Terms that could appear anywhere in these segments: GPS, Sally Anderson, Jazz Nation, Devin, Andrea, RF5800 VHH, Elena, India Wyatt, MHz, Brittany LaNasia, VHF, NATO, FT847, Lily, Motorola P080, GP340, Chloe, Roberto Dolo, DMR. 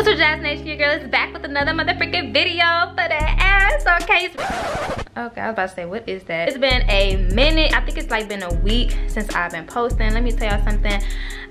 What's up, Jazz Nation? Your girl is back with another motherfucking video for the ass, okay? Okay, I was about to say, what is that? It's been a minute. I think it's like been a week since I've been posting. Let me tell y'all something.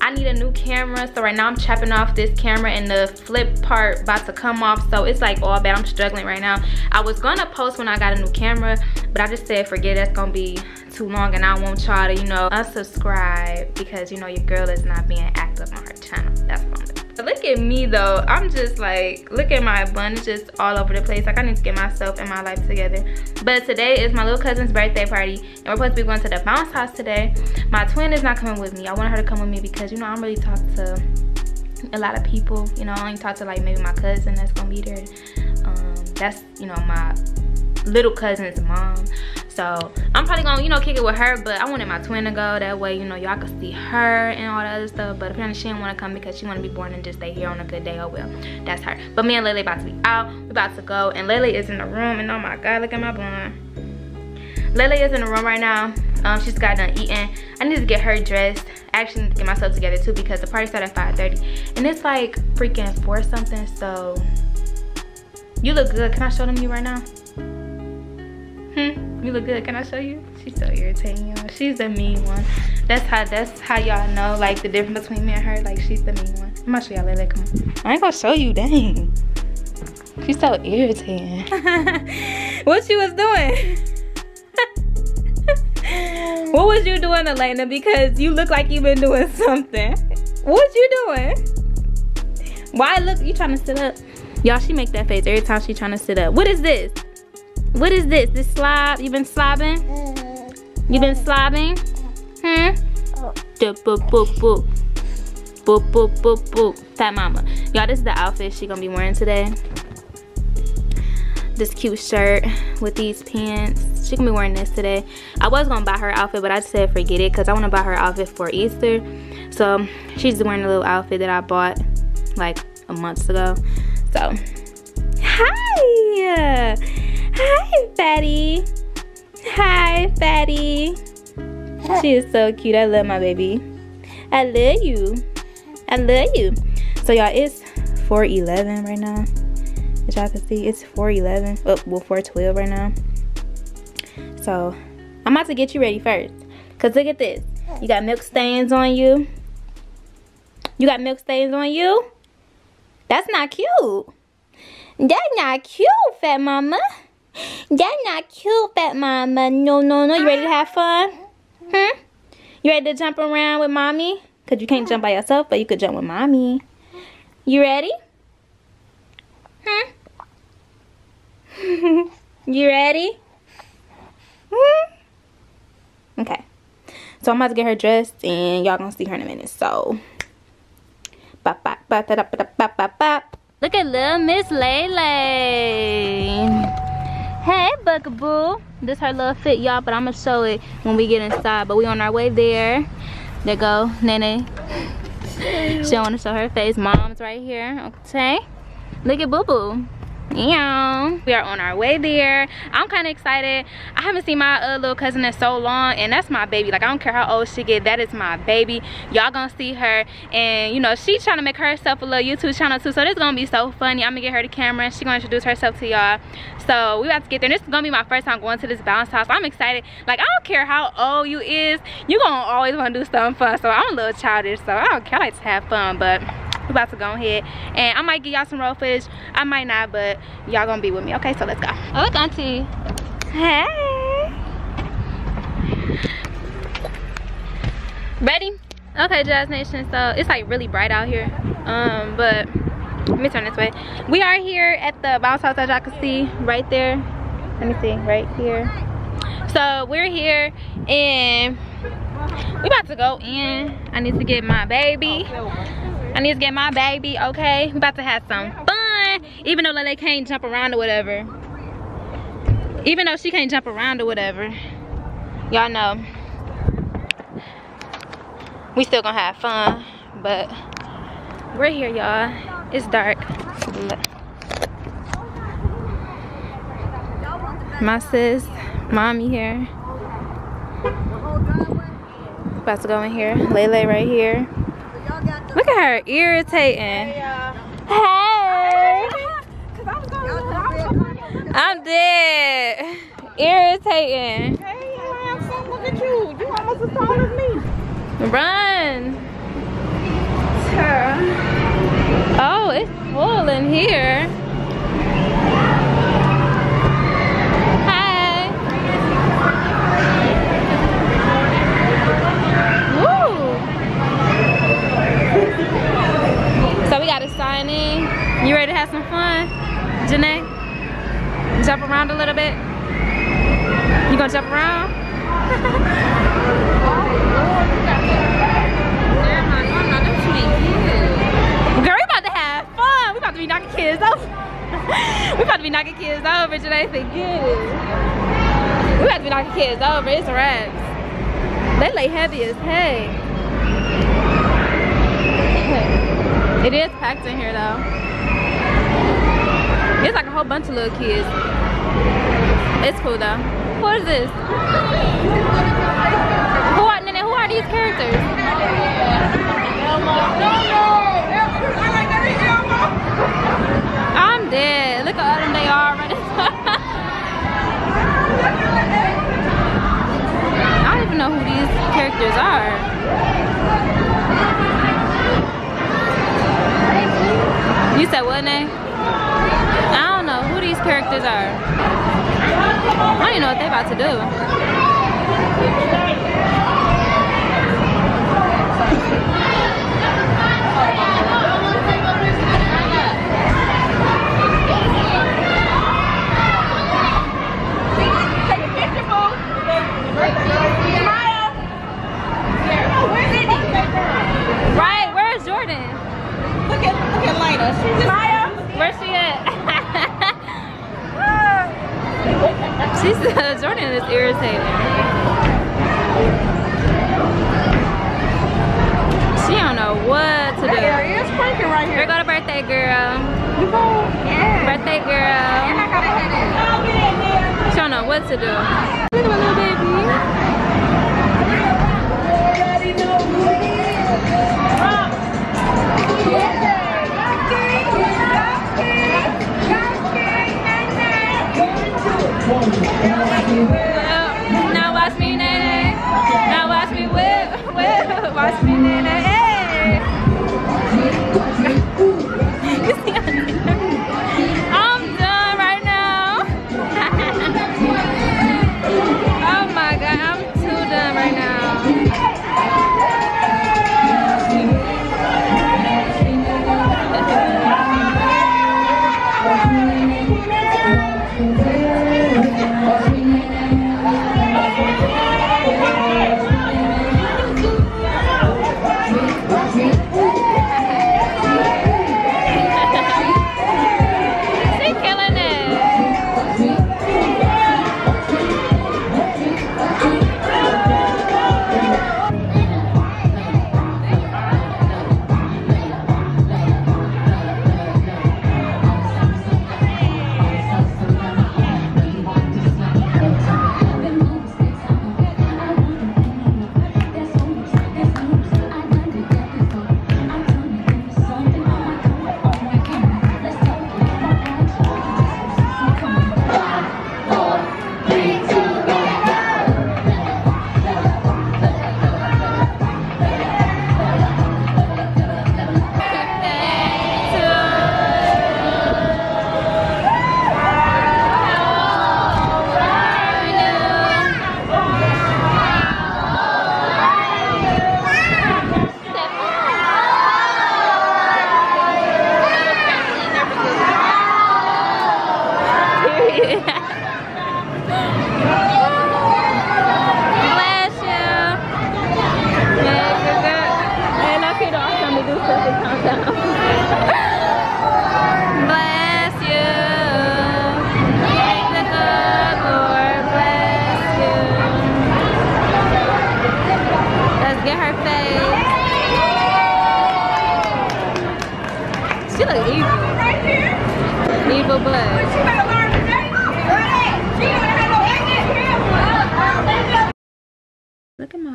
I need a new camera, so right now I'm chopping off this camera and the flip part about to come off, so it's like all bad. I'm struggling right now. I was gonna post when I got a new camera, but I just said, forget it, that's gonna be too long, and I want y'all to, you know, unsubscribe because, you know, your girl is not being active on her channel. That's what I'm doing. Look at me though, I'm just like, look at my bun, it's just all over the place. Like, I need to get myself and my life together. But today is my little cousin's birthday party, and we're supposed to be going to the bounce house today. My twin is not coming with me. I want her to come with me because, you know, I'm really talking to a lot of people. You know, I only talk to like maybe my cousin that's gonna be there. That's, you know, my little cousin's mom. So I'm probably gonna, you know, kick it with her, but I wanted my twin to go. That way, you know, y'all can see her and all the other stuff. But apparently she didn't wanna come because she wanna be born and just stay here on a good day. Oh well, that's her. But me and Lily about to be out, we about to go. And Lily is in the room, and oh my God, look at my blonde. Lily is in the room right now. She's got done eating. I need to get her dressed. I actually need to get myself together too because the party started at 5:30. And it's like freaking 4 something, so you look good. Can I show them you right now? You look good. Can I show you? She's so irritating, y'all. She's the mean one. That's how y'all know, like, the difference between me and her. Like, she's the mean one. I'm gonna show y'all later. Come on. I ain't gonna show you. Dang. She's so irritating. What you was doing? What was you doing, Elena? Because you look like you've been doing something. What you doing? Why look? You trying to sit up? Y'all, she make that face every time she trying to sit up. What is this? What is this? This slob? You been slobbing? You been slobbing? Hmm? Boop, boop, boop. Boop, boop, boop, boop. Fat mama. Y'all, this is the outfit she gonna be wearing today. This cute shirt with these pants. She gonna be wearing this today. I was gonna buy her outfit, but I said forget it because I wanna buy her outfit for Easter. So she's wearing a little outfit that I bought like a month ago. So, hi! Hi, Fatty. Hi, Fatty. She is so cute. I love my baby. I love you. I love you. So, y'all, it's 4:11 right now. As y'all can see, it's 4:11. Oh, well, 4:12 right now. So, I'm about to get you ready first. Because look at this. You got milk stains on you. You got milk stains on you? That's not cute. That's not cute, Fat Mama. That's not cute, Fat Mama. No, no, no. You ready to have fun? Hmm? You ready to jump around with Mommy? Because you can't jump by yourself, but you could jump with Mommy. You ready? Hmm? You ready? Hmm? Okay. So I'm about to get her dressed, and y'all gonna see her in a minute. So, bop, bop, bop, da, da, bop, bop, bop, bop. Look at little Miss Lele. Hey, Buckaboo. This her little fit, y'all, but I'm going to show it when we get inside. But we on our way there. There go Nene. She don't want to show her face. Mom's right here. Okay. Look at Boo Boo. Yeah. We are on our way there. I'm kind of excited. I haven't seen my little cousin in so long, and that's my baby. Like, I don't care how old she get. That is my baby. Y'all gonna see her, and, you know, she's trying to make herself a little YouTube channel too. So this is gonna be so funny. I'm gonna get her the camera. She's gonna introduce herself to y'all. So we about to get there. And this is gonna be my first time going to this bounce house. I'm excited. Like, I don't care how old you is. You gonna always wanna do something fun. So I'm a little childish. So I don't care. I like to have fun, but we're about to go ahead, and I might give y'all some road footage. I might not, but y'all gonna be with me. Okay, so let's go. Oh, look, Auntie. Hey. Ready? Okay, Jazz Nation. So it's like really bright out here. But let me turn this way. We are here at the bounce house, as y'all can see right there. Let me see, right here. So we're here, and we about to go in. I need to get my baby. Okay? We about to have some fun, even though Lele can't jump around or whatever. Y'all know, we still gonna have fun, but we're here, y'all. It's dark. My sis, Mommy here. About to go in here. Lele right here. Look at her, irritating. Hey. I'm dead. Irritating. Hey, I'm so look at you. You almost as tall as me. Run. Oh, it's full in here. So we got to sign in. You ready to have some fun, Janae? Jump around a little bit. You gonna jump around? Girl, we about to have fun. We about to be knocking kids over. We about to be knocking kids over. Janae said, good. We about to be knocking kids over. It's wraps. They lay heavy as hay. It is packed in here though. It's like a whole bunch of little kids. It's cool though. What is this? Who are these characters? I'm dead. Look how them they are running. I don't even know who these characters are. You said what name? I don't know who these characters are. I don't even know what they're about to do. Take a picture, boo. Smile. Where's Indy? Right, where's Jordan? Look at Elena. Where's she at? She's Jordan is irritating. She don't know what to do. It is freaking right here. Here go to birthday girl. You go. Yeah. Birthday girl. And I gotta hit it. She don't know what to do. Look at my little baby. Now watch me, Nene. Now watch me whip. Watch me, Nene. Hey. I'm done right now. Oh my God, I'm too done right now.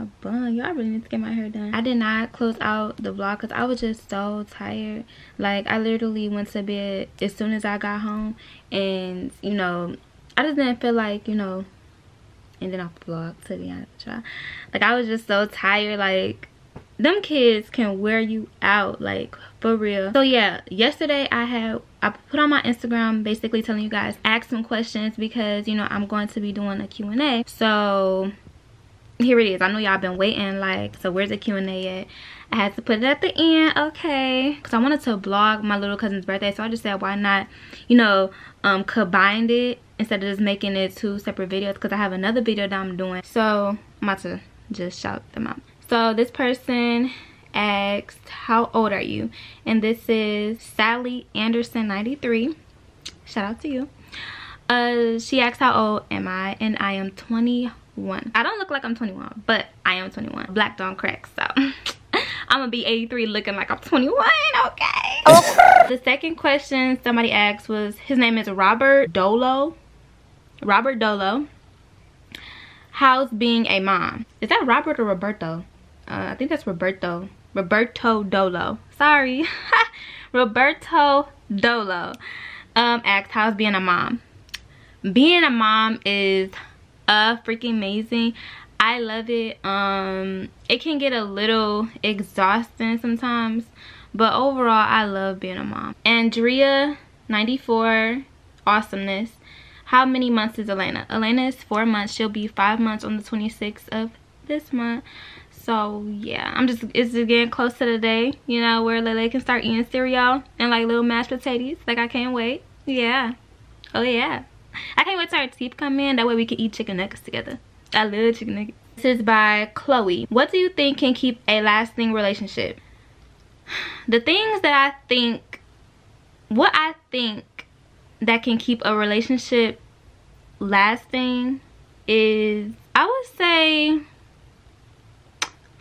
my bun. Y'all really need to get my hair done. I did not close out the vlog because I was just so tired. Like, I literally went to bed as soon as I got home. And, you know, I just didn't feel like, you know, ending off the vlog, to be honest with y'all. Like, I was just so tired. Like, them kids can wear you out, like, for real. So yeah, yesterday I put on my Instagram basically telling you guys, ask some questions, because, you know, I'm going to be doing a Q&A. So here it is. I know y'all been waiting, like, so where's the Q&A at? I had to put it at the end, okay, because I wanted to vlog my little cousin's birthday. So I just said, why not, you know, combine it instead of just making it 2 separate videos, because I have another video that I'm doing. So I'm about to just shout them out. So this person asked, how old are you? And this is Sally Anderson 93. Shout out to you. She asked, how old am I? And I am 21. I don't look like I'm 21, but I am 21. Black don't crack, so I'm gonna be 83 looking like I'm 21, okay? The second question somebody asked was, his name is Robert Dolo. Robert Dolo. How's being a mom? Is that Robert or Roberto? I think that's Roberto. Roberto Dolo. Sorry. Roberto Dolo asked, how's being a mom? Being a mom is freaking amazing. I love it. It can get a little exhausting sometimes, but overall I love being a mom. Andrea 94 awesomeness. How many months is Elena? Elena is 4 months. She'll be 5 months on the 26th of this month. So yeah, it's just getting close to the day, you know, where Lily can start eating cereal and like little mashed potatoes. Like, I can't wait. Yeah. Oh yeah. I can't wait till her teeth come in. That way we can eat chicken nuggets together. I love chicken nuggets. This is by Chloe. What do you think can keep a lasting relationship? The things that I think, what I think that can keep a relationship lasting is, I would say,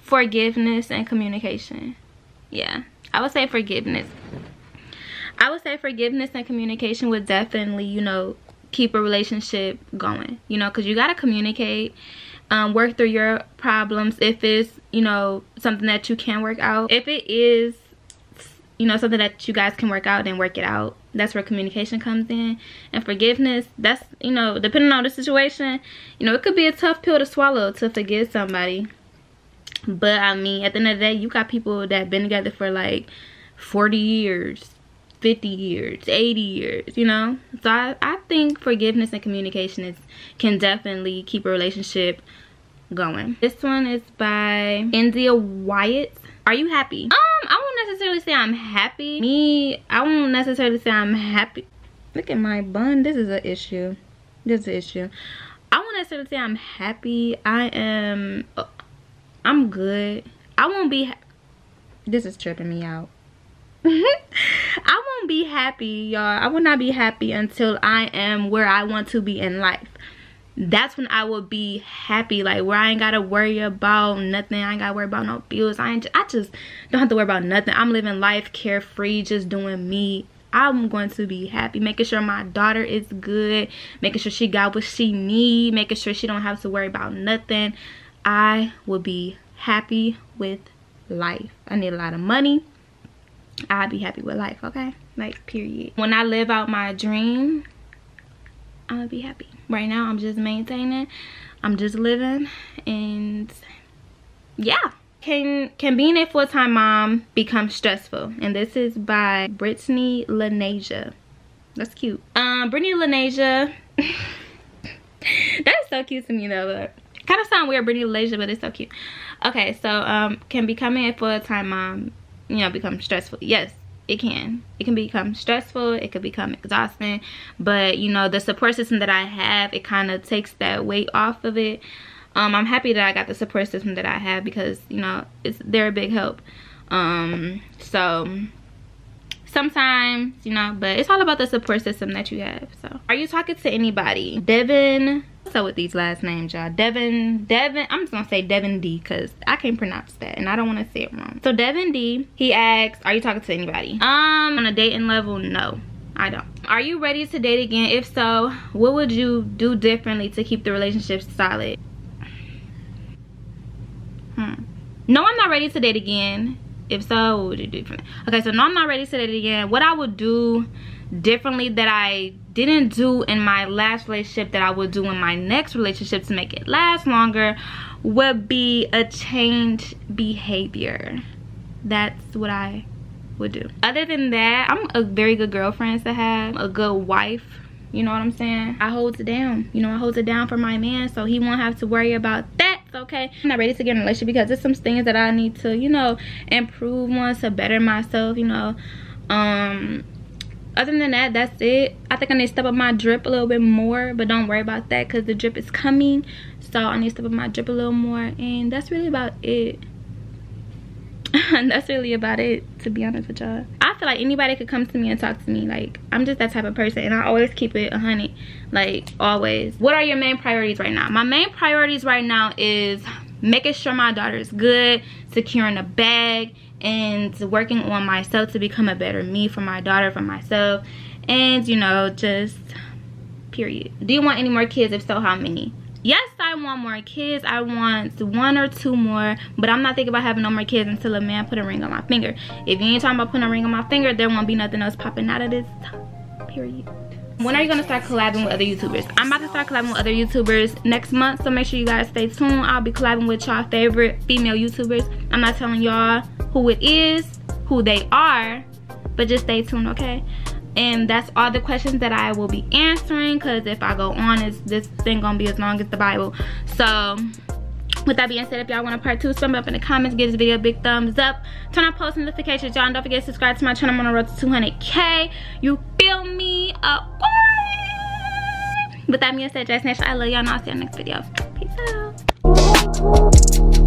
forgiveness and communication. Yeah, I would say forgiveness. I would say forgiveness and communication would definitely, you know, keep a relationship going, you know, because you got to communicate, work through your problems if it's, you know, something that you can work out. If it is, you know, something that you guys can work out, then work it out. That's where communication comes in. And forgiveness, that's, you know, depending on the situation, you know, it could be a tough pill to swallow to forgive somebody. But I mean, at the end of the day, you got people that been together for like 40 years, 50 years, 80 years, you know? So I think forgiveness and communication can definitely keep a relationship going. This one is by India Wyatt. Are you happy? I won't necessarily say I'm happy. I won't necessarily say I'm happy. Look at my bun. This is an issue. This is an issue. I won't necessarily say I'm happy. I'm good. I won't be, this is tripping me out. I won't be happy, y'all. I will not be happy until I am where I want to be in life. That's when I will be happy, like where I ain't gotta worry about nothing. I ain't gotta worry about no bills. I just don't have to worry about nothing. I'm living life carefree, just doing me. I'm going to be happy, making sure my daughter is good, making sure she got what she need, making sure she don't have to worry about nothing. I will be happy with life. I need a lot of money. I'll be happy with life, okay? Like, period. When I live out my dream, I'm gonna be happy. Right now, I'm just maintaining. I'm just living. And yeah. Can being a full-time mom become stressful? And this is by Brittany LaNasia. That's cute. Brittany LaNasia. That is so cute to me, though. But kind of sound weird, Brittany LaNasia, but it's so cute. Okay, so can becoming a full-time mom, you know, become stressful? Yes, it can. It can become stressful. It could become exhausting. But, you know, the support system that I have, it kind of takes that weight off of it. I'm happy that I got the support system that I have, because, you know, they're a big help. So sometimes, you know, but it's all about the support system that you have. So, are you talking to anybody? Devin. So with these last names, y'all, Devin, I'm just gonna say Devin D, because I can't pronounce that and I don't want to say it wrong. So Devin D, he asks, are you talking to anybody? On a dating level, no, I don't. Are you ready to date again? If so, what would you do differently to keep the relationship solid? No, I'm not ready to date again. If so, what would you do differently? Okay, so no, I'm not ready to date again. What I would do differently that I didn't do in my last relationship that I would do in my next relationship to make it last longer would be a changed behavior. That's what I would do. Other than that, I'm a very good girlfriend to have, a good wife. You know what I'm saying? I hold it down. You know, I hold it down for my man, so he won't have to worry about that, okay? I'm not ready to get in a relationship because there's some things that I need to, you know, improve on to better myself, you know. Other than that, that's it. I think I need to step up my drip a little bit more, but don't worry about that because the drip is coming. So I need to step up my drip a little more, and that's really about it. That's really about it, to be honest with y'all. I feel like anybody could come to me and talk to me. Like, I'm just that type of person, and I always keep it 100, like, always. What are your main priorities right now? My main priorities right now is making sure my daughter is good, securing a bag, and working on myself to become a better me for my daughter, for myself, and, you know, just period. Do you want any more kids? If so, how many? Yes, I want more kids. I want 1 or 2 more, but I'm not thinking about having no more kids until a man put a ring on my finger. If you ain't talking about putting a ring on my finger, there won't be nothing else popping out of this, period. When are you gonna start collabing with other YouTubers? I'm about to start collabing with other YouTubers next month, so make sure you guys stay tuned. I'll be collabing with y'all favorite female YouTubers. I'm not telling y'all who it is, who they are, but just stay tuned, okay? And that's all the questions that I will be answering, because if I go on, this thing gonna be as long as the Bible. So with that being said, if y'all want a part 2, sum up in the comments, give this video a big thumbs up, turn on post notifications, y'all, and don't forget to subscribe to my channel. I'm on the road to 200K. You feel me? With that being said, Jazz Nation, I love y'all, and I'll see you in the next video. Peace out.